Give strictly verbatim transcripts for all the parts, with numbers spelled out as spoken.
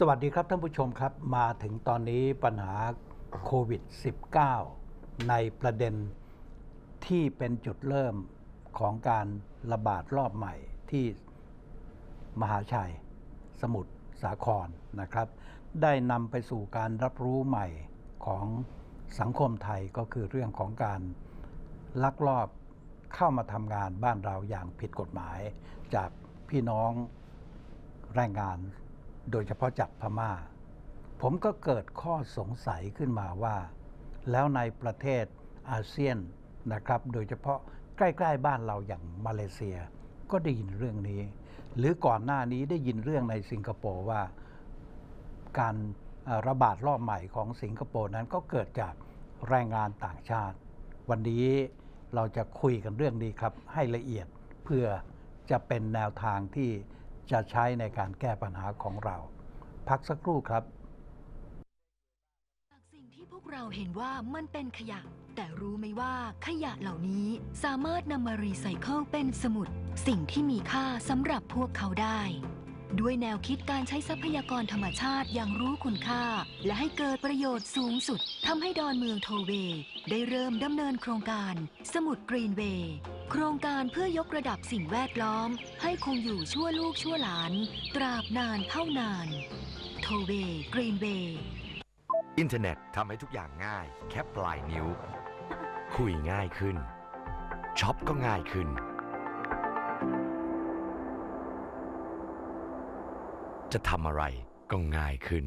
สวัสดีครับท่านผู้ชมครับมาถึงตอนนี้ปัญหาโควิด สิบเก้า ในประเด็นที่เป็นจุดเริ่มของการระบาดรอบใหม่ที่มหาชัยสมุทรสาครนะครับได้นำไปสู่การรับรู้ใหม่ของสังคมไทยก็คือเรื่องของการลักลอบเข้ามาทำงานบ้านเราอย่างผิดกฎหมายจากพี่น้องแรงงานโดยเฉพาะจากพม่าผมก็เกิดข้อสงสัยขึ้นมาว่าแล้วในประเทศอาเซียนนะครับโดยเฉพาะใกล้ๆบ้านเราอย่างมาเลเซียก็ได้ยินเรื่องนี้หรือก่อนหน้านี้ได้ยินเรื่องในสิงคโปร์ว่าการระบาดรอบใหม่ของสิงคโปร์นั้นก็เกิดจากแรงงานต่างชาติวันนี้เราจะคุยกันเรื่องนี้ครับให้ละเอียดเพื่อจะเป็นแนวทางที่จะใช้ในการแก้ปัญหาของเราพักสักครู่ครับจากสิ่งที่พวกเราเห็นว่ามันเป็นขยะแต่รู้ไหมว่าขยะเหล่านี้สามารถนำมารีไซเคิลเป็นสมุดสิ่งที่มีค่าสำหรับพวกเขาได้ด้วยแนวคิดการใช้ทรัพยากรธรรมชาติอย่างรู้คุณค่าและให้เกิดประโยชน์สูงสุดทำให้ดอนเมืองโทเวย์ได้เริ่มดำเนินโครงการสมุดกรีนเวย์โครงการเพื่อยกระดับสิ่งแวดล้อมให้คงอยู่ชั่วลูกชั่วหลานตราบนานเท่านานโทเวย์กรีนเวย์อินเทอร์เน็ตทำให้ทุกอย่างง่ายแค่ปลายนิ้วคุยง่ายขึ้นช็อปก็ง่ายขึ้นจะทำอะไรก็ง่ายขึ้น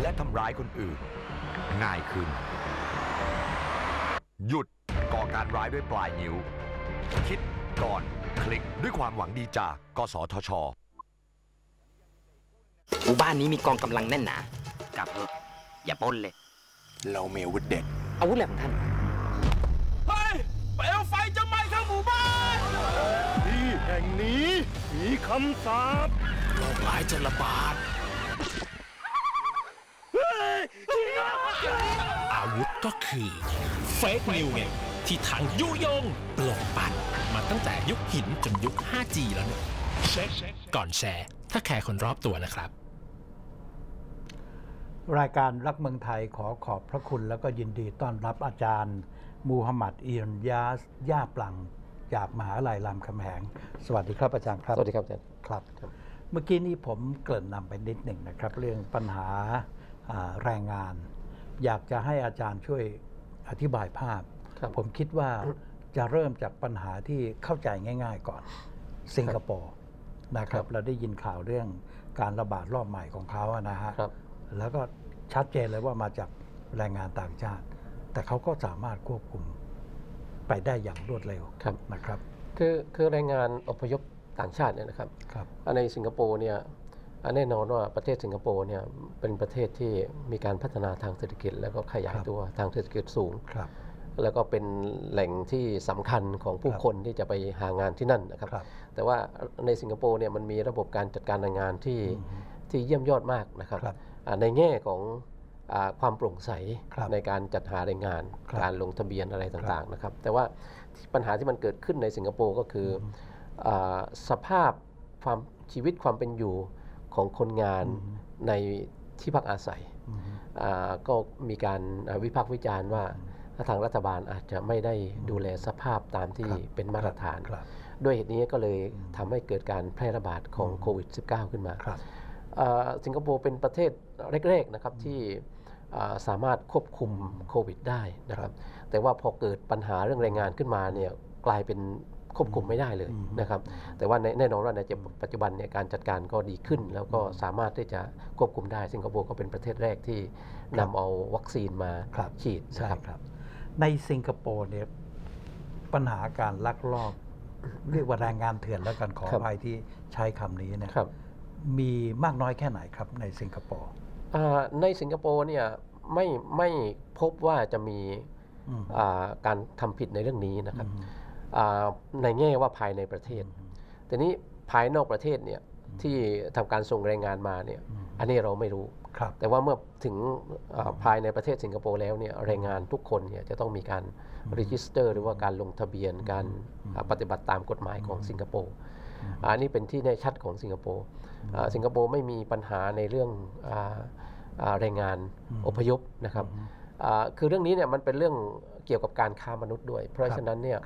และทำร้ายคนอื่นง่ายขึ้นหยุดก่อการร้ายด้วยปลายนิ้วคิดก่อนคลิกด้วยความหวังดีจากกสทช.หมู่บ้านนี้มีกองกำลังแน่นหนากลับเถอะอย่าปล้นเลยเรามีอาวุธเด็ดอาวุธอะไรของท่านเฮ้ยเปลวไฟจะไหม้ทั้งหมู่บ้านที่แห่งนี้มีคำสาปโรคร้ายจะระบาดอาวุธก็คือเฟกนิวส์ที่ทางยุยงปลอกปั่นมาตั้งแต่ยุคหินจนยุค ห้าจี แล้วเนี่ยเช็คก่อนแชร์ถ้าแคร์คนรอบตัวนะครับรายการรักเมืองไทยขอขอบพระคุณแล้วก็ยินดีต้อนรับอาจารย์มูฮัมหมัดอิรยาสย่าปลังจากมหาวิทยาลัยรามคำแหงสวัสดีครับอาจารย์ครับสวัสดีครับอาจารย์ครับเมื่อกี้นี้ผมเกริ่นนำไปนิดหนึ่งนะครับเรื่องปัญหาแรงงานอยากจะให้อาจารย์ช่วยอธิบายภาพผมคิดว่าจะเริ่มจากปัญหาที่เข้าใจง่ายๆก่อนสิงคโปร์นะครับเราได้ยินข่าวเรื่องการระบาดรอบใหม่ของเขานะฮะแล้วก็ชัดเจนเลยว่ามาจากแรงงานต่างชาติแต่เขาก็สามารถควบคุมไปได้อย่างรวดเร็วนะครับคือคือแรงงานอพยพต่างชาติเนี่ยนะครับในสิงคโปร์เนี่ยแน่นอนว่าประเทศสิงคโปร์เนี่ยเป็นประเทศที่มีการพัฒนาทางเศรษฐกิจแล้วก็ขยายตัวทางเศรษฐกิจสูงแล้วก็เป็นแหล่งที่สำคัญของผู้คนที่จะไปหางานที่นั่นนะครับแต่ว่าในสิงคโปร์เนี่ยมันมีระบบการจัดการแรงงานที่ที่เยี่ยมยอดมากนะครับในแง่ของความโปร่งใสในการจัดหาแรงงานการลงทะเบียนอะไรต่างๆนะครับแต่ว่าปัญหาที่มันเกิดขึ้นในสิงคโปร์ก็คือสภาพความชีวิตความเป็นอยู่ของคนงานในที่พักอาศัยก็มีการวิพากษ์วิจารณ์ว่าทางรัฐบาลอาจจะไม่ได้ดูแลสภาพตามที่เป็นมาตรฐานด้วยเหตุนี้ก็เลยทำให้เกิดการแพร่ระบาดของโควิด สิบเก้า ขึ้นมาสิงคโปร์เป็นประเทศแรกๆนะครับที่สามารถควบคุมโควิดได้นะครับแต่ว่าพอเกิดปัญหาเรื่องแรงงานขึ้นมาเนี่ยกลายเป็นควบคุมไม่ได้เลยนะครับแต่ว่าแน่นอนว่าในปัจจุบันเนี่ยการจัดการก็ดีขึ้นแล้วก็สามารถที่จะควบคุมได้สิงคโปร์ก็เป็นประเทศแรกที่นำเอาวัคซีนมาฉีดใช่ครับในสิงคโปร์เนี่ยปัญหาการลักลอบเรียกว่าแรงงานเถื่อนแล้วกันขออภัยที่ใช้คำนี้เนี่ยมีมากน้อยแค่ไหนครับในสิงคโปร์ในสิงคโปร์เนี่ยไม่ไม่พบว่าจะมีการทำผิดในเรื่องนี้นะครับในแง่ว่าภายในประเทศแต่นี้ภายนอกประเทศเนี่ย ที่ทำการส่งแรงงานมาเนี่ยอันนี้เราไม่รู้แต่ว่าเมื่อถึงภายในประเทศสิงคโปร์แล้วเนี่ยแรงงานทุกคนเนี่ยจะต้องมีการรีจิสเตอร์หรือว่าการลงทะเบียนการปฏิบัติตามกฎหมายของสิงคโปร์อันนี้เป็นที่แน่ชัดของสิงคโปร์สิงคโปร์ไม่มีปัญหาในเรื่องแรงงานอพยพนะครับคือเรื่องนี้เนี่ยมันเป็นเรื่องเกี่ยวกับการค้ามนุษย์ด้วยเพราะฉะนั้นเนี่ย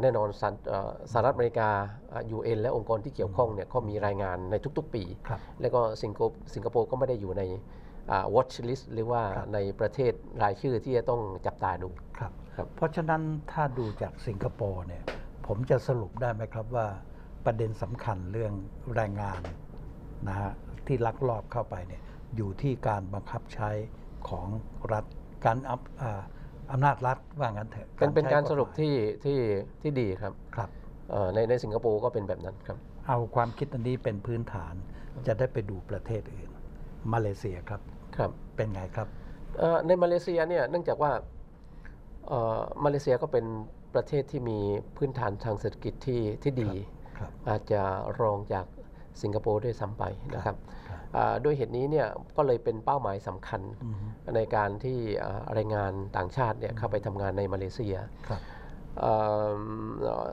แน่นอนสหรัฐอเมริกา ยู เอ็น และองค์กรที่เกี่ยวข้องเนี่ยก็มีรายงานในทุกๆปีแล้วก็สิงคโปร์ก็ไม่ได้อยู่ใน watch list หรือว่าในประเทศรายชื่อที่จะต้องจับตาดูครับเพราะฉะนั้นถ้าดูจากสิงคโปร์เนี่ยผมจะสรุปได้ไหมครับว่าประเด็นสำคัญเรื่องแรงงานนะฮะที่ลักลอบเข้าไปเนี่ยอยู่ที่การบังคับใช้ของรัฐการอัพอำนาจรัฐว่างั้นเถอะเป็นการสรุปที่ที่ที่ดีครับครับในในสิงคโปร์ก็เป็นแบบนั้นครับเอาความคิดอันนี้เป็นพื้นฐานจะได้ไปดูประเทศอื่นมาเลเซียครับครับเป็นไงครับในมาเลเซียเนี่ยเนื่องจากว่ามาเลเซียก็เป็นประเทศที่มีพื้นฐานทางเศรษฐกิจที่ที่ดีอาจจะรองจากสิงคโปร์ด้วยซ้ำไปนะครับด้วยเหตุนี้เนี่ยก็เลยเป็นเป้าหมายสำคัญในการที่แรงงานต่างชาติเนี่ยเข้าไปทำงานในมาเลเซีย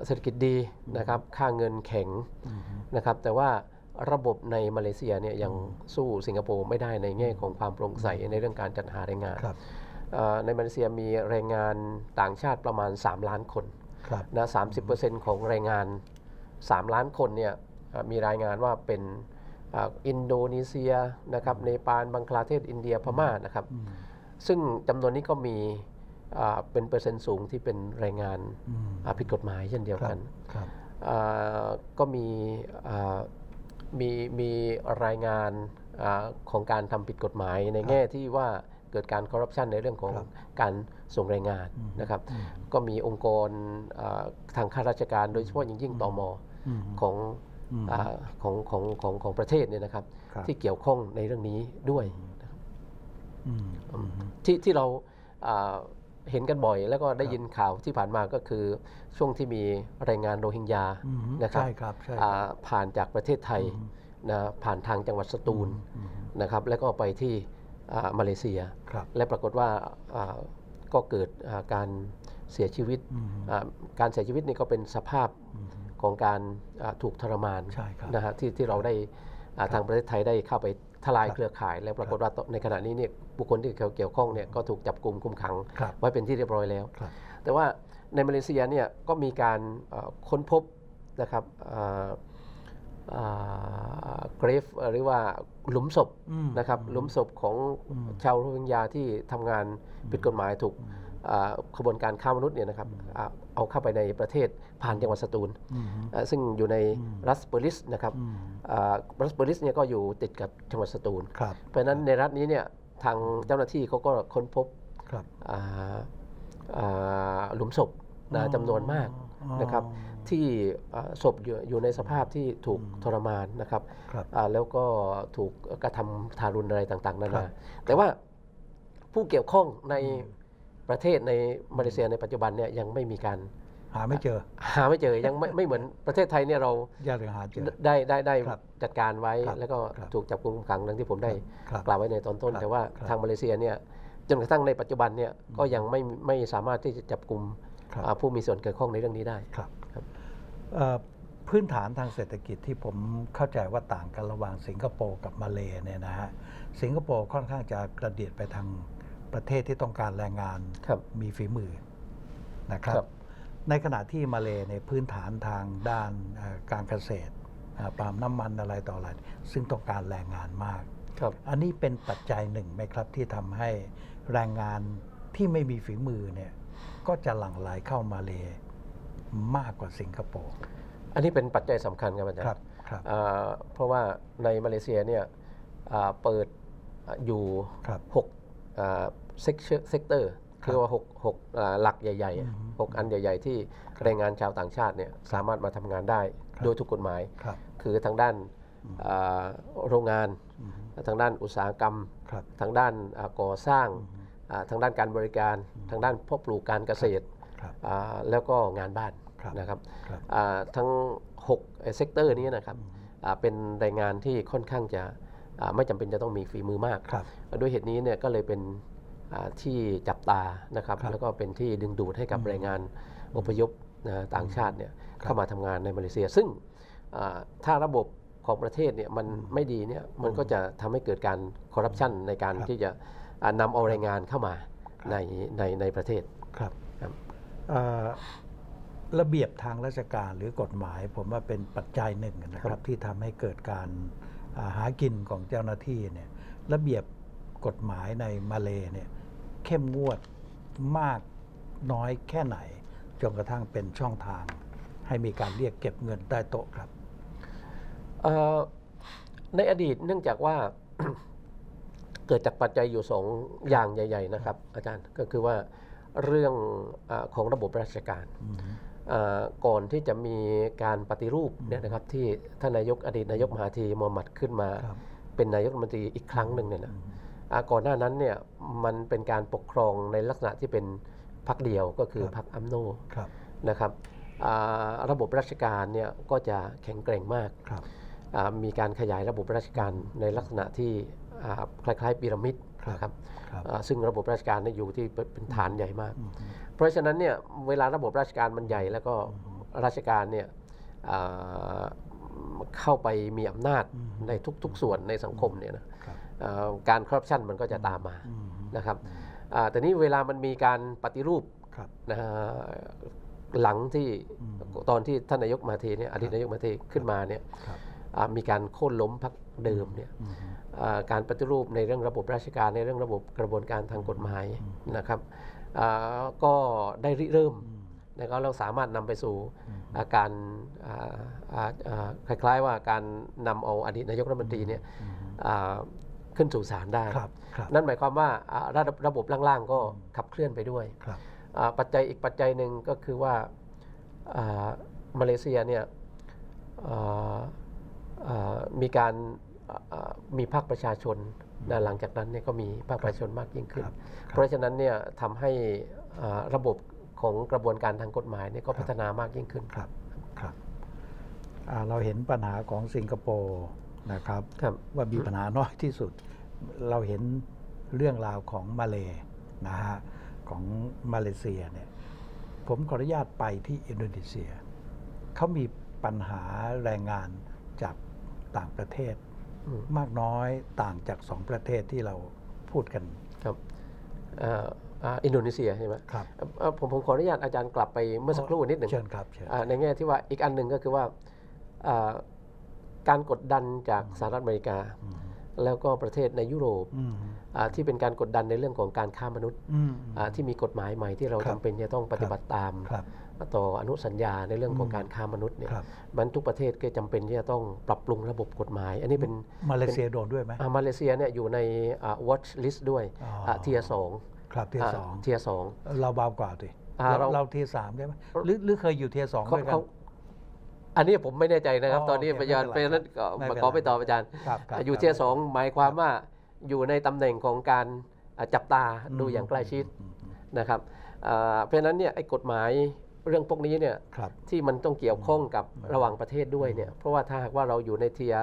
เศรษฐกิจดีนะครับค่าเงินแข็งนะครับแต่ว่าระบบในมาเลเซียเนี่ยยังสู้สิงคโปร์ไม่ได้ในแง่ของความโปร่งใสในเรื่องการจัดหาแรงงานในมาเลเซียมีแรงงานต่างชาติประมาณสามล้านคนนะสามสิบเปอร์เซ็นต์ของแรงงานสามล้านคนเนี่ยมีรายงานว่าเป็นอินโดนีเซียนะครับเนปาลบังคลาเทศอินเดียพม่านะครับซึ่งจำนวนนี้ก็มีเป็นเปอร์เซ็นต์สูงที่เป็นแรงงานผิดกฎหมายเช่นเดียวกันก็มีมีมีรายงานของการทำผิดกฎหมายในแง่ที่ว่าเกิดการคอร์รัปชันในเรื่องของการส่งแรงงานนะครับก็มีองค์กรทางข้าราชการโดยเฉพาะยิ่งตม.ของของของของของประเทศเนี่ยนะครับที่เกี่ยวข้องในเรื่องนี้ด้วยที่ที่เราเห็นกันบ่อยแล้วก็ได้ยินข่าวที่ผ่านมาก็คือช่วงที่มีแรงงานโรฮิงญานะครับผ่านจากประเทศไทยนะผ่านทางจังหวัดสตูลนะครับแล้วก็ไปที่มาเลเซียและปรากฏว่าก็เกิดการเสียชีวิตการเสียชีวิตนี่ก็เป็นสภาพของการถูกทรมานนะฮะที่ที่เราได้ทางประเทศไทยได้เข้าไปทลายเครือข่ายแล้วปรากฏว่าในขณะนี้เนี่ยบุคคลที่เกี่ยวข้องเนี่ยก็ถูกจับกลุ่มคุมขังไว้เป็นที่เรียบร้อยแล้วแต่ว่าในมาเลเซียเนี่ยก็มีการค้นพบนะครับเกรฟหรือว่าหลุมศพนะครับหลุมศพของชาวโรฮิงญาที่ทำงานผิดกฎหมายถูกขบวนการค้ามนุษย์เนี่ยนะครับเอาเข้าไปในประเทศผ่านจังหวัดสตูลซึ่งอยู่ในรัฐเบอริสนะครับรัฐเบอริสเนี่ยก็อยู่ติดกับจังหวัดสตูลเพราะฉะนั้นในรัฐนี้เนี่ยทางเจ้าหน้าที่เขาก็ค้นพบหลุมศพจำนวนมากนะครับที่ศพอยู่ในสภาพที่ถูกทรมานนะครับแล้วก็ถูกกระทำทารุณอะไรต่างๆนานาแต่ว่าผู้เกี่ยวข้องในประเทศในมาเลเซียในปัจจุบันเนี่ยยังไม่มีการหาไม่เจอหาไม่เจอยังไม่ไม่เหมือนประเทศไทยเนี่ยเราได้ได้ได้จัดการไว้แล้วก็ถูกจับกุมขังดังที่ผมได้กล่าวไว้ในตอนต้นแต่ว่าทางมาเลเซียเนี่ยจนกระทั่งในปัจจุบันเนี่ยก็ยังไม่ไม่สามารถที่จะจับกุมผู้มีส่วนเกี่ยวข้องในเรื่องนี้ได้ครับพื้นฐานทางเศรษฐกิจที่ผมเข้าใจว่าต่างกันระหว่างสิงคโปร์กับมาเลเนี่ยนะฮะสิงคโปร์ค่อนข้างจะกระเดียดไปทางประเทศที่ต้องการแรงงานมีฝีมือนะครับในขณะที่มาเลในพื้นฐานทางด้านการเกษตรปาล์มน้ำมันอะไรต่ออะไรซึ่งต้องการแรงงานมากอันนี้เป็นปัจจัยหนึ่งไหมครับที่ทำให้แรงงานที่ไม่มีฝีมือเนี่ยก็จะหลั่งไหลเข้ามาเลมากกว่าสิงคโปร์อันนี้เป็นปัจจัยสำคัญครับอาจารย์เพราะว่าในมาเลเซียเนี่ยเปิดอยู่หกเซกเตอร์คือว่าหกหลักใหญ่ๆหกอันใหญ่ๆที่แรงงานชาวต่างชาติเนี่ยสามารถมาทำงานได้โดยถูกกฎหมายคือทางด้านโรงงานทางด้านอุตสาหกรรมทางด้านก่อสร้างทางด้านการบริการทางด้านเพาะปลูกการเกษตรแล้วก็งานบ้านนะครับทั้งหกเซกเตอร์นี้นะครับ เป็นแรงงานที่ค่อนข้างจะไม่จำเป็นจะต้องมีฝีมือมากด้วยเหตุนี้เนี่ยก็เลยเป็นที่จับตานะครับแล้วก็เป็นที่ดึงดูดให้กับแรงงานอพยพต่างชาติเนี่ยเข้ามาทำงานในมาเลเซียซึ่งถ้าระบบของประเทศเนี่ยมันไม่ดีเนี่ยมันก็จะทำให้เกิดการคอร์รัปชันในการที่จะนำเอาแรงงานเข้ามาในในในประเทศครับระเบียบทางราชการหรือกฎหมายผมว่าเป็นปัจจัยหนึ่งนะครับที่ทำให้เกิดการหากินของเจ้าหน้าที่เนี่ยระเบียบกฎหมายในมาเลเนี่ยเข้มงวดมากน้อยแค่ไหนจนกระทั่งเป็นช่องทางให้มีการเรียกเก็บเงินใต้โต๊ะครับในอดีตเนื่องจากว่า เกิดจากปัจจัยอยู่สองอย่างใหญ่ๆนะครับอาจารย์ก็คือว่าเรื่องของระบบราชการก่อนที่จะมีการปฏิรูปเนี่ยนะครับที่ท่านนายกอดีตนายกมหาธีมูฮัมหมัดขึ้นมาเป็นนายกรัฐมนตรีอีกครั้งหนึ่งเนี่ยนะก่อนหน้านั้นเนี่ยมันเป็นการปกครองในลักษณะที่เป็นพรรคเดียวก็คือพรรคอัมโนนะครับระบบราชการเนี่ยก็จะแข็งแกร่งมากมีการขยายระบบราชการในลักษณะที่คล้ายๆพีระมิดนะครับซึ่งระบบราชการอยู่ที่เป็นฐานใหญ่มากเพราะฉะนั้นเนี่ยเวลาระบบราชการมันใหญ่แล้วก็ราชการเนี่ยเข้าไปมีอำนาจในทุกๆส่วนในสังคมเนี่ยนะการคอร์รัปชันมันก็จะตามมานะครับแต่นี้เวลามันมีการปฏิรูปหลังที่ตอนที่ท่านนายกมหาธีเนี่ยอดีตนายกมหาธีขึ้นมาเนี่ยมีการโค่นล้มพรรคเดิมเนี่ยการปฏิรูปในเรื่องระบบราชการในเรื่องระบบกระบวนการทางกฎหมายนะครับก็ได้ริเริ่มนะครับเราสามารถนำไปสู่การคล้ายๆว่าการนำเอาอดีตนายกรัฐมนตรีเนี่ยขึ้นสู่ศาลได้นั่นหมายความว่าระบบล่างๆก็ขับเคลื่อนไปด้วยปัจจัยอีกปัจจัยหนึ่งก็คือว่ามาเลเซียเนี่ยมีการมีภาคประชาชนหลังจากนั้นเนี่ยก็มีภาคประชาชนมากยิ่งขึ้นเพราะฉะนั้นเนี่ยทำให้ระบบของกระบวนการทางกฎหมายเนี่ยก็พัฒนามากยิ่งขึ้นครับครับเราเห็นปัญหาของสิงคโปร์นะครับว่ามีปัญหาน้อยที่สุดเราเห็นเรื่องราวของมาเลนะฮะของมาเลเซียเนี่ยผมขออนุญาตไปที่อินโดนีเซียเขามีปัญหาแรงงานจากต่างประเทศมากน้อยต่างจากสองประเทศที่เราพูดกันครับอินโดนีเซียใช่ไหมครับผมผมขออนุญาตอาจารย์กลับไปเมื่อสักครู่นิดหนึ่งเชิญครับในแง่ที่ว่าอีกอันหนึ่งก็คือว่าการกดดันจากสหรัฐอเมริกาแล้วก็ประเทศในยุโรปที่เป็นการกดดันในเรื่องของการค้ามนุษย์ที่มีกฎหมายใหม่ที่เราจำเป็นจะต้องปฏิบัติตามต่ออนุสัญญาในเรื่องของการค้ามนุษย์เนี่ยมันทุกประเทศก็จำเป็นที่จะต้องปรับปรุงระบบกฎหมายอันนี้เป็นมาเลเซียโดนด้วยไหมมาเลเซียเนี่ยอยู่ใน watch list ด้วยเทียร์สองครับเทียร์สองเทียร์สองเราเบากว่าดิเราเทียร์สามใช่ไหมหรือเคยอยู่เทียร์สองด้วยกันอันนี้ผมไม่แน่ใจนะครับตอนนี้อาจารย์เพราะฉะนั้นขอไปต่ออาจารย์อยู่เทียร์สองหมายความว่าอยู่ในตำแหน่งของการจับตาดูอย่างใกล้ชิดนะครับเพราะฉะนั้นเนี่ยไอ้กฎหมายเรื่องพวกนี้เนี่ยที่มันต้องเกี่ยวข้องกับระหว่างประเทศด้วยเนี่ยเพราะว่าถ้าหากว่าเราอยู่ในเทีย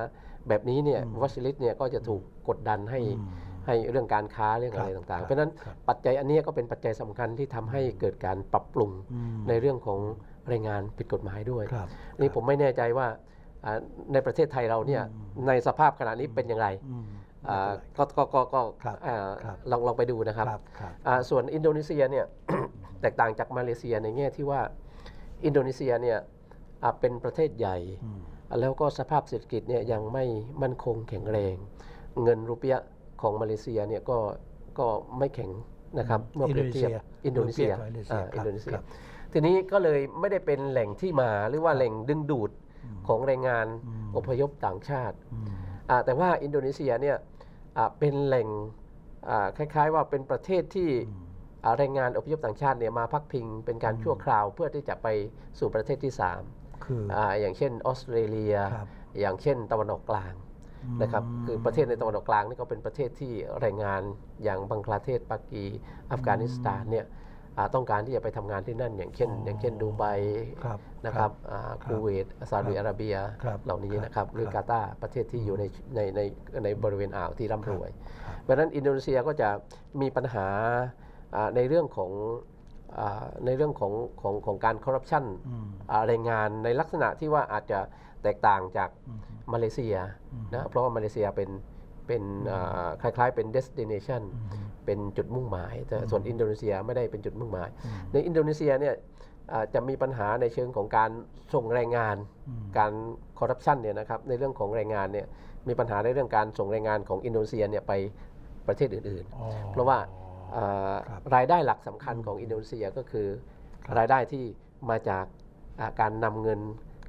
แบบนี้เนี่ยวชิริตเนี่ยก็จะถูกกดดันให้ให้เรื่องการค้าเรื่องอะไรต่างๆเพราะฉะนั้นปัจจัยอันนี้ก็เป็นปัจจัยสำคัญที่ทำให้เกิดการปรับปรุงในเรื่องของแรงงานผิดกฎหมายด้วยนี่ผมไม่แน่ใจว่าในประเทศไทยเราเนี่ยในสภาพขณะนี้เป็นอย่างไรก็ก็ก็ลองลองไปดูนะครับส่วนอินโดนีเซียเนี่ยแตกต่างจากมาเลเซียในแง่ที่ว่าอินโดนีเซียเนี่ยเป็นประเทศใหญ่แล้วก็สภาพเศรษฐกิจเนี่ยยังไม่มั่นคงแข็งแรงเงินรูเปียของมาเลเซียเนี่ยก็ก็ไม่แข็งนะครับเมื่อเปรียบเทียบอินโดนีเซียอินโดนีเซียทีนี้ก็เลยไม่ได้เป็นแหล่งที่มาหรือว่าแหล่งดึงดูดของแรงงานอพยพต่างชาติแต่ว่าอินโดนีเซียเนี่ยเป็นแหล่งคล้ายๆว่าเป็นประเทศที่แรงงานอพยพต่างชาติเนี่ยมาพักพิงเป็นการชั่วคราวเพื่อที่จะไปสู่ประเทศที่สามคืออย่างเช่นออสเตรเลียอย่างเช่นตะวันออกกลางนะครับคือประเทศในตะวันออกกลางนี่ก็เป็นประเทศที่แรงงานอย่างบังกลาเทศปากีอัฟกานิสถานเนี่ย ต้องการที่จะไปทำงานที่นั่นอย่างเช่นอย่างเช่นดูไบนะครับคูเวตซาอุดิอาระเบียเหล่านี้นะครับหรือกาตาร์ประเทศที่อยู่ในในในในบริเวณอ่าวที่ร่ำรวยเพราะฉะนั้นอินโดนีเซียก็จะมีปัญหาในเรื่องของในเรื่องของของของการคอร์รัปชันแรงงานในลักษณะที่ว่าอาจจะแตกต่างจากมาเลเซียนะเพราะว่ามาเลเซียเป็นเป็นคล้ายๆเป็น destination เป็นจุดมุ่งหมายแต่ส่วนอินโดนีเซียไม่ได้เป็นจุดมุ่งหมายในอินโดนีเซียเนี่ยจะมีปัญหาในเชิงของการส่งแรงงานการคอร์รัปชันเนี่ยนะครับในเรื่องของแรงงานเนี่ยมีปัญหาในเรื่องการส่งแรงงานของอินโดนีเซียเนี่ยไปประเทศอื่นๆเพราะว่ารายได้หลักสำคัญของอินโดนีเซียก็คือรายได้ที่มาจากการนำเงิน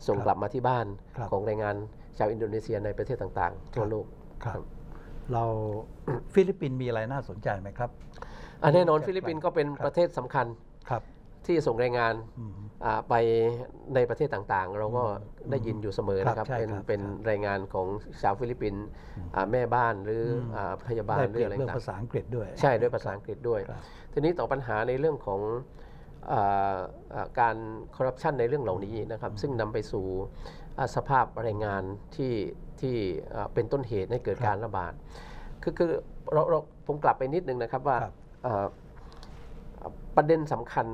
ส่งกลับมาที่บ้านของแรงงานชาวอินโดนีเซียในประเทศต่างๆทั่วโลกเราฟิลิปปินส์มีอะไรน่าสนใจไหมครับแน่นอนฟิลิปปินส์ก็เป็นประเทศสำคัญที่ส่งแรงงานไปในประเทศต่างๆเราก็ได้ยินอยู่เสมอนะครับเป็นเป็นแรงงานของชาวฟิลิปปินส์แม่บ้านหรือพยาบาลหรืออะไรต่างๆเรื่องภาษาอังกฤษด้วยใช่ด้วยภาษาอังกฤษด้วยทีนี้ต่อปัญหาในเรื่องของการคอร์รัปชันในเรื่องเหล่านี้นะครับซึ่งนำไปสู่สภาพแรงงานที่ที่เป็นต้นเหตุให้เกิดการระบาดคือคือเราผมกลับไปนิดนึงนะครับว่าประเด็นสำคัญ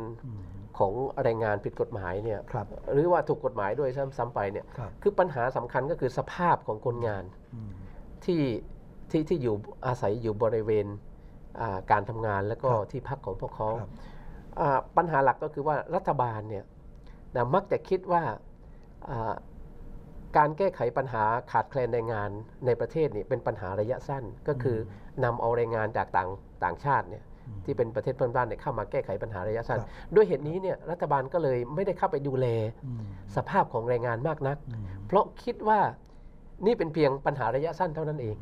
ของแรงงานผิดกฎหมายเนี่ยหรือว่าถูกกฎหมายด้วยซ้ำไปเนี่ยคือปัญหาสำคัญก็คือสภาพของคนงานที่ที่ที่อยู่อาศัยอยู่บริเวณการทำงานแล้วก็ที่พักของพวกเขาปัญหาหลักก็คือว่ารัฐบาลเนี่ยมักจะคิดว่าการแก้ไขปัญหาขาดแคลนแรงงานในประเทศนี่เป็นปัญหาระยะสั้นก็คือนำเอาแรงงานจากต่างต่างชาติเนี่ยที่เป็นประเทศเพื่อนบ้านเนี่ยเข้ามาแก้ไขปัญหาระยะสั้นด้วยเหตุนี้เนี่ยรัฐบาลก็เลยไม่ได้เข้าไปดูแลสภาพของแรงงานมากนักเพราะคิดว่านี่เป็นเพียงปัญหาระยะสั้นเท่านั้นเอง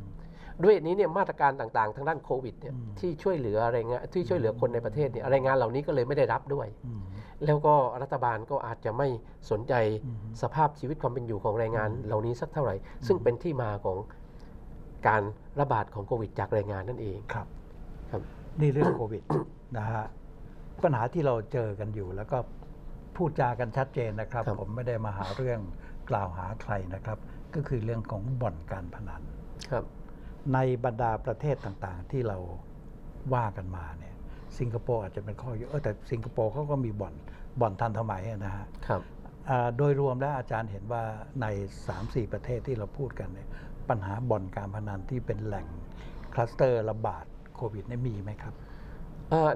ด้วยเหตุนี้เนี่ยมาตรการต่างๆทางด้านโควิดเนี่ยที่ช่วยเหลือแรงงานที่ช่วยเหลือคนในประเทศเนี่ยแรงงานเหล่านี้ก็เลยไม่ได้รับด้วยแล้วก็รัฐบาลก็อาจจะไม่สนใจสภาพชีวิตความเป็นอยู่ของแรงงานเหล่านี้สักเท่าไหร่ซึ่งเป็นที่มาของการระบาดของโควิดจากแรงงานนั่นเองครับครับนี่เรื่องโควิดนะฮะปัญหาที่เราเจอกันอยู่แล้วก็พูดจากันชัดเจนนะครับผมไม่ได้มาหาเรื่องกล่าวหาใครนะครับก็คือเรื่องของบ่อนการพนันครับในบรรดาประเทศต่างๆที่เราว่ากันมาเนี่ยสิงคโปร์อาจจะเป็นข้อเยอะแต่สิงคโปร์เขาก็มีบ่อนบ่อนทันสมัยนะฮะครับโดยรวมแล้วอาจารย์เห็นว่าใน สามถึงสี่ ประเทศที่เราพูดกันเนี่ยปัญหาบ่อนการพนันที่เป็นแหล่งคลัสเตอร์ระบาดโควิดนี่มีไหมครับ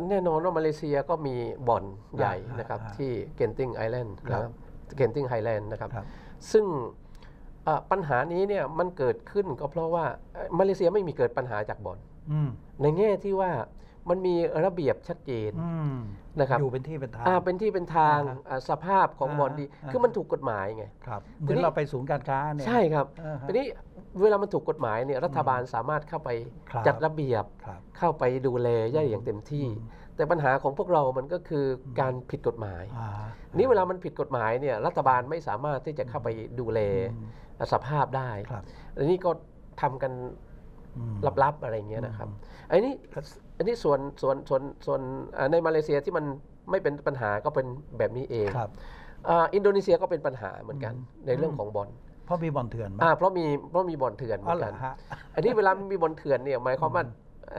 แน่นอนว่ามาเลเซียก็มีบ่อนใหญ่นะครับที่เกนติงไอแลนด์นะครับเกนติงไฮแลนด์นะครับซึ่งปัญหานี้เนี่ยมันเกิดขึ้นก็เพราะว่ามาเลเซียไม่มีเกิดปัญหาจากบ่อนในแง่ที่ว่ามันมีระเบียบชัดเจนนะครับอยู่เป็นที่เป็นทางเป็นที่เป็นทางสภาพของบ่อนดีคือมันถูกกฎหมายไงครับเหมือนเราไปศูนย์การค้าเนี่ยใช่ครับทีนี้เวลามันถูกกฎหมายเนี่ยรัฐบาลสามารถเข้าไปจัดระเบียบเข้าไปดูแลได้อย่างเต็มที่แต่ปัญหาของพวกเรามันก็คือการผิดกฎหมายนี้เวลามันผิดกฎหมายเนี่ยรัฐบาลไม่สามารถที่จะเข้าไปดูแลสภาพได้อันนี้ก็ทำกันลับๆอะไรเงี้ยนะครับอันนี้อันนี้ส่วนส่วนส่วนส่วนในมาเลเซียที่มันไม่เป็นปัญหาก็เป็นแบบนี้เองอินโดนีเซียก็เป็นปัญหาเหมือนกันในเรื่องของบ่อนเพราะมีบ่อนเถื่อนอ่าเพราะมีเพราะมีบ่อนเถื่อนเหมือนกันอันนี้เวลามีบ่อนเถื่อนเนี่ยหมายความว่า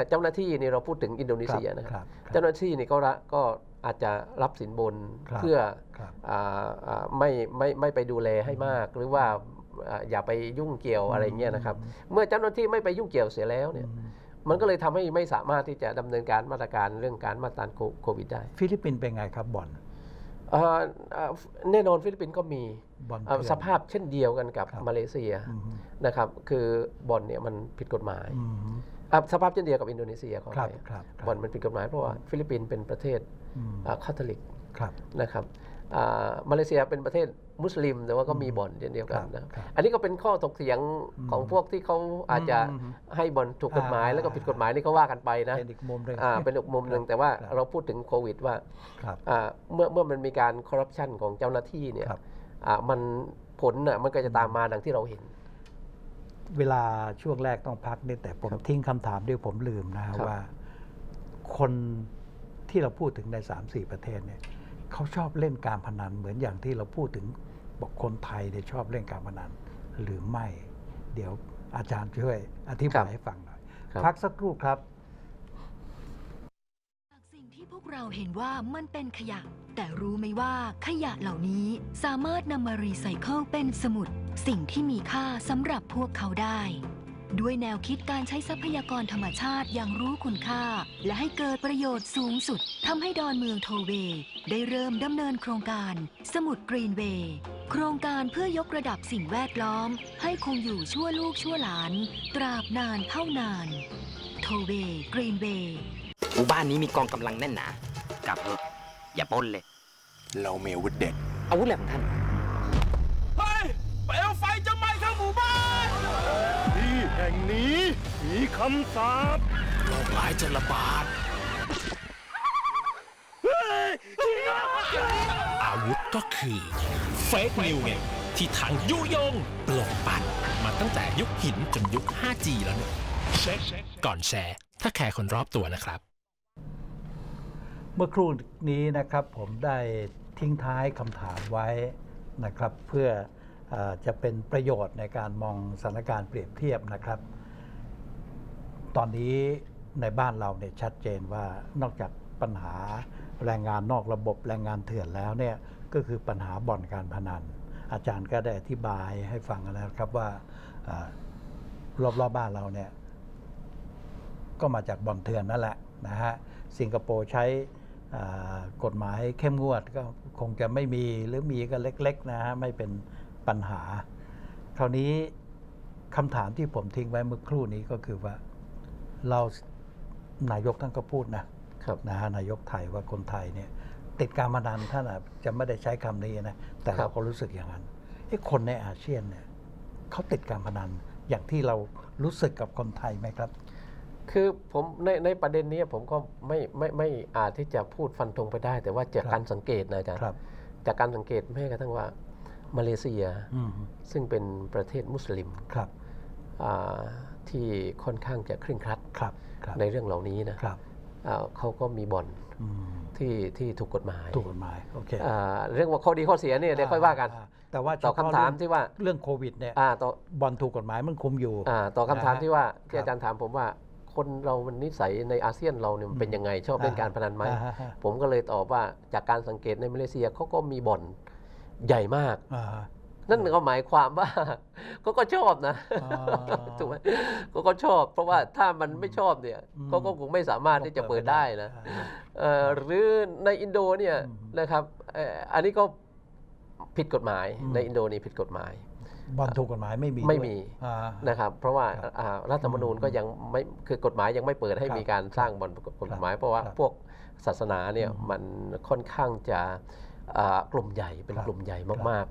เจ้าหน้าที่นี่เราพูดถึงอินโดนีเซียนะครับเจ้าหน้าที่นี่ก็ละก็อาจจะรับสินบนเพื่อไม่ไม่ไม่ไปดูแลให้มากหรือว่าอย่าไปยุ่งเกี่ยวอะไรเงี้ยนะครับเมื่อเจ้าหน้าที่ไม่ไปยุ่งเกี่ยวเสียแล้วเนี่ยมันก็เลยทำให้ไม่สามารถที่จะดำเนินการมาตรการเรื่องการมาตรการโควิดได้ฟิลิปปินส์เป็นไงครับบ่อนแน่นอนฟิลิปปินส์ก็มีสภาพเช่นเดียวกันกับมาเลเซียนะครับคือบ่อนเนี่ยมันผิดกฎหมายสภาพเช่นเดียวกับอินโดนีเซียก็ได้บ่อนมันผิดกฎหมายเพราะว่าฟิลิปปินส์เป็นประเทศคาทอลิกนะครับมาเลเซียเป็นประเทศมุสลิมแต่ว่าก็มีบ่อนเช่นเดียวกันนะอันนี้ก็เป็นข้อถกเถียงของพวกที่เขาอาจจะให้บ่อนถูกกฎหมายแล้วก็ผิดกฎหมายนี่เขาว่ากันไปนะเป็นอีกมุมหนึ่งเป็นอีกมุมหนึ่งแต่ว่าเราพูดถึงโควิดว่าเมื่อเมื่อมันมีการคอร์รัปชันของเจ้าหน้าที่เนี่ยมันผลน่ะมันก็จะตามมาดังที่เราเห็นเวลาช่วงแรกต้องพักนี่แต่ผมทิ้งคำถามเดียวผมลืมนะว่าคน ที่เราพูดถึงใน สามสี่ ประเทศเนี่ยเขาชอบเล่นการพนันเหมือนอย่างที่เราพูดถึงบอกคนไทยเนี่ยชอบเล่นการพนันหรือไม่เดี๋ยวอาจารย์ช่วยอธิบายให้ฟังหน่อยพักสักครู่ครับสิ่งที่พวกเราเห็นว่ามันเป็นขยะแต่รู้ไหมว่าขยะเหล่านี้สามารถนำมารีไซเคิลเป็นสมุดสิ่งที่มีค่าสำหรับพวกเขาได้ด้วยแนวคิดการใช้ทรัพยากรธรรมชาติอย่างรู้คุณค่าและให้เกิดประโยชน์สูงสุดทำให้ดอนเมืองโทเวย์ได้เริ่มดำเนินโครงการสมุดกรีนเวย์โครงการเพื่อยกระดับสิ่งแวดล้อมให้คงอยู่ชั่วลูกชั่วหลานตราบนานเท่านานโทเวย์กรีนเวย์หมู่บ้านนี้มีกองกำลังแน่นหนากลับเถอะอย่าปนเลยเรามีอาวุธเด็ดอาวุธอะไรของท่านเฮ้ยเปลวไฟจะไหม้ทั้งหมู่บ้านที่แห่งนี้มีคำสาปโรคร้ายจะระบาดอาวุธก็คือเฟคนิวส์ที่ทางยุยงปลุกปั่นมาตั้งแต่ยุคหินจนยุค ห้าจี แล้วเนี่ยเช็คก่อนแชร์ถ้าแคร์คนรอบตัวนะครับเมื่อครู่นี้นะครับผมได้ทิ้งท้ายคำถามไว้นะครับเพื่อจะเป็นประโยชน์ในการมองสถานการณ์เปรียบเทียบนะครับตอนนี้ในบ้านเราเนี่ยชัดเจนว่านอกจากปัญหาแรงงานนอกระบบแรงงานเถื่อนแล้วเนี่ยก็คือปัญหาบ่อนการพนันอาจารย์ก็ได้อธิบายให้ฟังแล้วครับว่ารอบๆ บ, บ้านเราเนี่ยก็มาจากบ่อนเถื่อนนั่นแหละนะฮะสิงคโปร์ใช้กฎหมายเข้มงวดก็คงจะไม่มีหรือมีก็เล็กๆนะฮะไม่เป็นปัญหาคราวนี้คำถามที่ผมทิ้งไว้เมื่อครู่นี้ก็คือว่าเรานายกท่านก็พูดนะนะฮะนายกไทยว่าคนไทยเนี่ยติดการพนันท่านอาจจะไม่ได้ใช้คำนี้นะแต่เราก็รู้สึกอย่างนั้นไอ้คนในอาเซียนเนี่ยเขาติดการพนันอย่างที่เรารู้สึกกับคนไทยไหมครับคือผมในในประเด็นนี้ผมก็ไม่ไม่ไม่อาจที่จะพูดฟันธงไปได้แต่ว่าจากการสังเกตนะอาจารย์จากการสังเกตแม้กระทั่งว่ามาเลเซียซึ่งเป็นประเทศมุสลิมที่ค่อนข้างจะเคร่งครัดในเรื่องเหล่านี้นะเขาก็มีบ่อนที่ที่ถูกกฎหมายถูกกฎหมายโอเคเรื่องว่าข้อดีข้อเสียเนี่ยเดี๋ยวค่อยว่ากันแต่ว่าตอบคำถามที่ว่าเรื่องโควิดเนี่ยบ่อนถูกกฎหมายมันคุมอยู่ตอบคำถามที่ว่าที่อาจารย์ถามผมว่าคนเรามันนิสัยในอาเซียนเราเนี่ยมันเป็นยังไงชอบเล่นการพนันไหมผมก็เลยตอบว่าจากการสังเกตในมาเลเซียเขาก็มีบ่อนใหญ่มากนั่นก็หมายความว่าเขาก็ชอบนะถูกไหมเขาก็ชอบเพราะว่าถ้ามันไม่ชอบเนี่ยเขาก็คงไม่สามารถที่จะเปิดได้นะหรือในอินโดเนี่ยนะครับอันนี้ก็ผิดกฎหมายในอินโดนีเซียผิดกฎหมายบ่อนถูกกฎหมายไม่มีไม่มีนะครับเพราะว่ารัฐธรรมนูญก็ยังไม่คือกฎหมายยังไม่เปิดให้มีการสร้างบ่อนกฎหมายเพราะว่าพวกศาสนาเนี่ยมันค่อนข้างจะกลุ่มใหญ่เป็นกลุ่มใหญ่มาก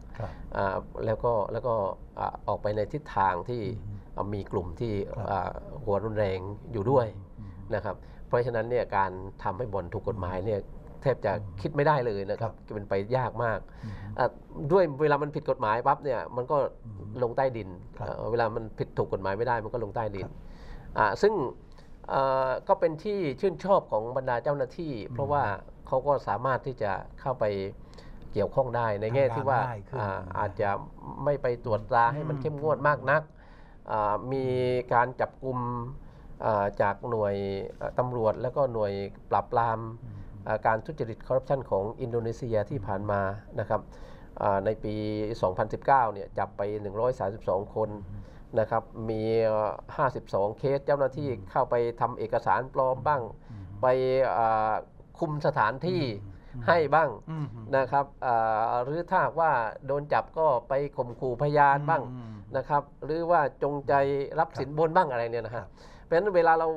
ๆแล้วก็แล้วก็ออกไปในทิศทางที่มีกลุ่มที่หัวรุนแรงอยู่ด้วยนะครับเพราะฉะนั้นเนี่ยการทำให้บ่อนถูกกฎหมายเนี่ยแทบจะคิดไม่ได้เลยนะครับเป็นไปยากมากด้วยเวลามันผิดกฎหมายปั๊บเนี่ยมันก็ลงใต้ดินเวลามันผิดถูกกฎหมายไม่ได้มันก็ลงใต้ดินซึ่งก็เป็นที่ชื่นชอบของบรรดาเจ้าหน้าที่เพราะว่าเขาก็สามารถที่จะเข้าไปเกี่ยวข้องได้ในแง่ที่ว่าอาจจะไม่ไปตรวจตราให้มันเข้มงวดมากนักมีการจับกุมจากหน่วยตำรวจแล้วก็หน่วยปราบปรามการทุจริตคอร์รัปชันของอินโดนีเซียที่ผ่านมานะครับในปี สองพันสิบเก้า เนี่ยจับไป หนึ่งร้อยสามสิบสอง คนนะครับมี ห้าสิบสอง เคสเจ้าหน้าที่เข้าไปทำเอกสารปลอมบ้างไปคุมสถานที่ให้บ้างนะครับหรือถ้าว่าโดนจับก็ไปข่มขู่พยานบ้างนะครับหรือว่าจงใจรับสินบนบ้างอะไรเนี่ยนะฮะเพราะฉะนั้นเวลาเรา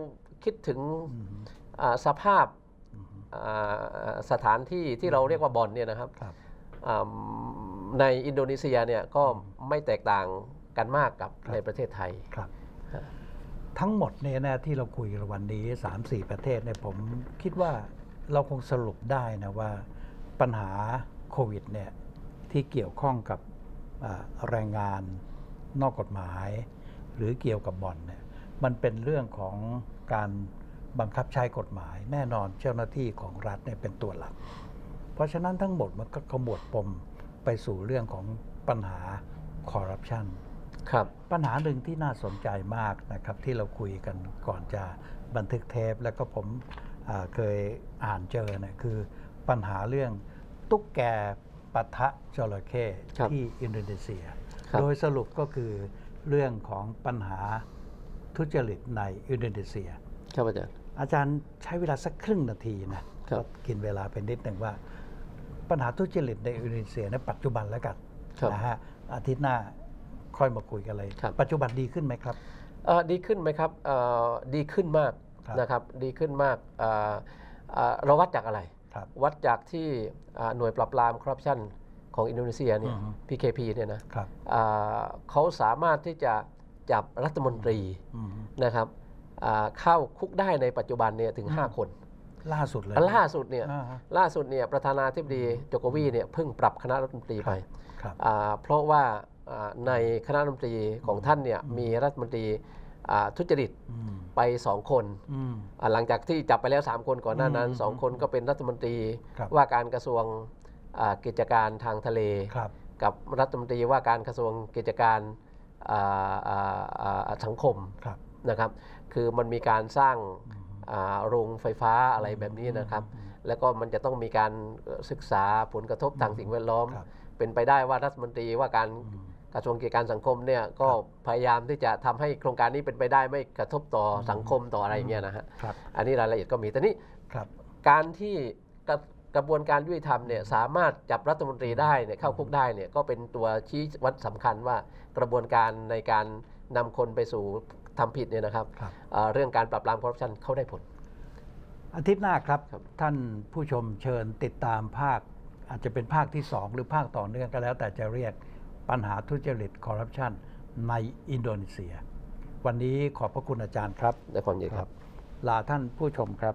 คิดถึงสภาพสถานที่ที่เราเรียกว่าบ่อนเนี่ยนะครับในอินโดนีเซียเนี่ยก็ไม่แตกต่างกันมากกับในประเทศไทยครับทั้งหมดเนี่ยนะที่เราคุยกันวันนี้ สามสี่ ประเทศเนี่ยผมคิดว่าเราคงสรุปได้นะว่าปัญหาโควิดเนี่ยที่เกี่ยวข้องกับแรงงานนอกกฎหมายหรือเกี่ยวกับบ่อนเนี่ยมันเป็นเรื่องของการ บังคับใช้กฎหมายแน่นอนเจ้าหน้าที่ของรัฐเนี่ยเป็นตัวหลักเพราะฉะนั้นทั้งหมดมันก็ขมวดปมไปสู่เรื่องของปัญหาคอร์รัปชันครับปัญหาหนึ่งที่น่าสนใจมากนะครับที่เราคุยกันก่อนจะบันทึกเทปแล้วก็ผมเคยอ่านเจอเนี่ยคือปัญหาเรื่องตุ๊กแกปะทะจระเข้ที่อินโดนีเซียโดยสรุปก็คือเรื่องของปัญหาทุจริตในอินโดนีเซียครับอาจารย์อาจารย์ใช้เวลาสักครึ่งนาทีนะครับกินเวลาเป็นนิดหนึ่งว่าปัญหาทุจริตในอินโดนีเซียในปัจจุบันแล้วกันนะฮะอาทิตย์หน้าค่อยมาคุยกันเลยปัจจุบันดีขึ้นไหมครับดีขึ้นไหมครับดีขึ้นมากนะครับดีขึ้นมากเราวัดจากอะไรวัดจากที่หน่วยปราบปรามคอร์รัปชันของอินโดนีเซียเนี่ย พี เค พี เนี่ยนะเขาสามารถที่จะจับรัฐมนตรีนะครับเข้าคุกได้ในปัจจุบันเนี่ยถึงห้าคนล่าสุดเลยล่าสุดเนี่ยล่าสุดเนี่ยประธานาธิบดีโจโกวีเนี่ยเพิ่งปรับคณะรัฐมนตรีไปเพราะว่าในคณะรัฐมนตรีของท่านเนี่ยมีรัฐมนตรีทุจริตไปสองคนหลังจากที่จับไปแล้วสามคนก่อนหน้านั้นสองคนก็เป็นรัฐมนตรีว่าการกระทรวงกิจการทางทะเลกับรัฐมนตรีว่าการกระทรวงกิจการสังคมนะครับคือมันมีการสร้างโรงไฟฟ้าอะไรแบบนี้นะครับแล้วก็มันจะต้องมีการศึกษาผลกระทบทางสิ่งแวดล้อมเป็นไปได้ว่ารัฐมนตรีว่าการกระทรวงกิจการสังคมเนี่ยก็พยายามที่จะทำให้โครงการนี้เป็นไปได้ไม่กระทบต่อสังคมต่ออะไรอย่างเงี้ยนะฮะอันนี้รายละเอียดก็มีแต่นี่การที่กระบวนการยุติธรรมเนี่ยสามารถจับรัฐมนตรีได้เนี่ยเข้าคุกได้เนี่ยก็เป็นตัวชี้วัดสำคัญว่ากระบวนการในการนำคนไปสู่ทำผิดเนี่ยนะครับเรื่องการปราบปรามคอร์รัปชันเข้าได้ผลอาทิตย์หน้าครับท่านผู้ชมเชิญติดตามภาคอาจจะเป็นภาคที่สองหรือภาคต่อเนื่องก็แล้วแต่จะเรียกปัญหาทุจริตคอร์รัปชันในอินโดนีเซียวันนี้ขอบพระคุณอาจารย์ครับด้วยความยินดีครับลาท่านผู้ชมครับ